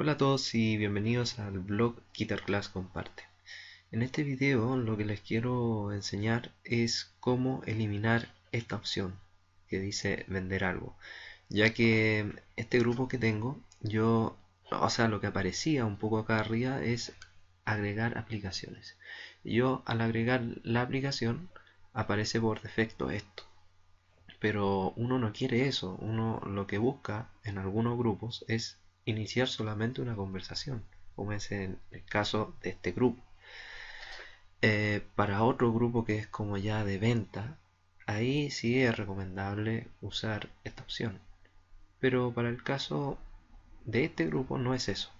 Hola a todos y bienvenidos al blog Guitar Class Comparte. En este video lo que les quiero enseñar es cómo eliminar esta opción que dice vender algo, ya que este grupo que tengo yo, lo que aparecía un poco acá arriba es agregar aplicaciones. Yo al agregar la aplicación aparece por defecto esto, pero uno no quiere eso. Uno lo que busca en algunos grupos es iniciar solamente una conversación, como es en el caso de este grupo. Para otro grupo que es como ya de venta, ahí sí es recomendable usar esta opción, pero para el caso de este grupo no es eso.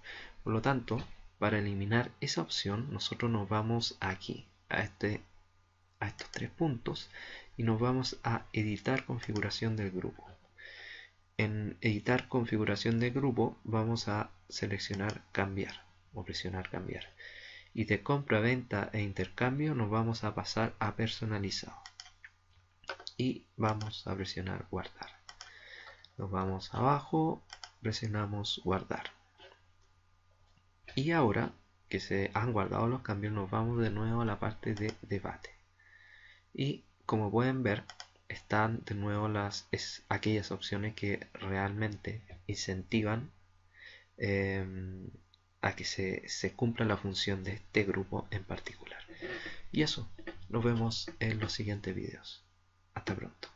Por lo tanto, para eliminar esa opción, nosotros nos vamos aquí a estos tres puntos y nos vamos a editar configuración del grupo. En editar configuración de grupo vamos a seleccionar cambiar o presionar cambiar, y de compra, venta e intercambio nos vamos a pasar a personalizado y vamos a presionar guardar. Nos vamos abajo, presionamos guardar, y ahora que se han guardado los cambios nos vamos de nuevo a la parte de debate, y como pueden ver están de nuevo aquellas opciones que realmente incentivan a que se cumpla la función de este grupo en particular. Y eso, nos vemos en los siguientes videos. Hasta pronto.